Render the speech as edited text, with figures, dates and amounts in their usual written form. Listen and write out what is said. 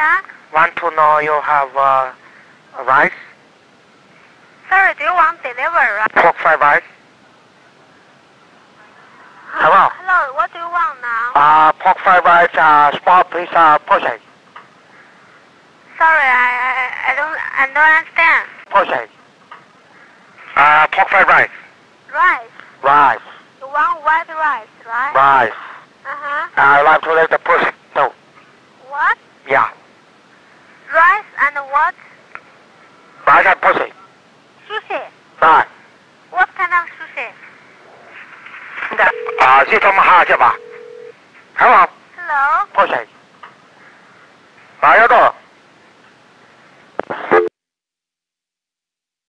Yeah. Want to know you have rice? Sorry, do you want delivery rice? Pork fried rice. Hello? Hello, what do you want now? Pork fried rice, small piece portion. Sorry, I don't understand. Portion. Pork fried rice. Rice? Rice. You want white rice, right? Rice. Uh-huh. I like to let the person know. What? Yeah. Rice and what? Rice and pussy. Sushi. Right. What kind of sushi? Hello. Hello. Pussy.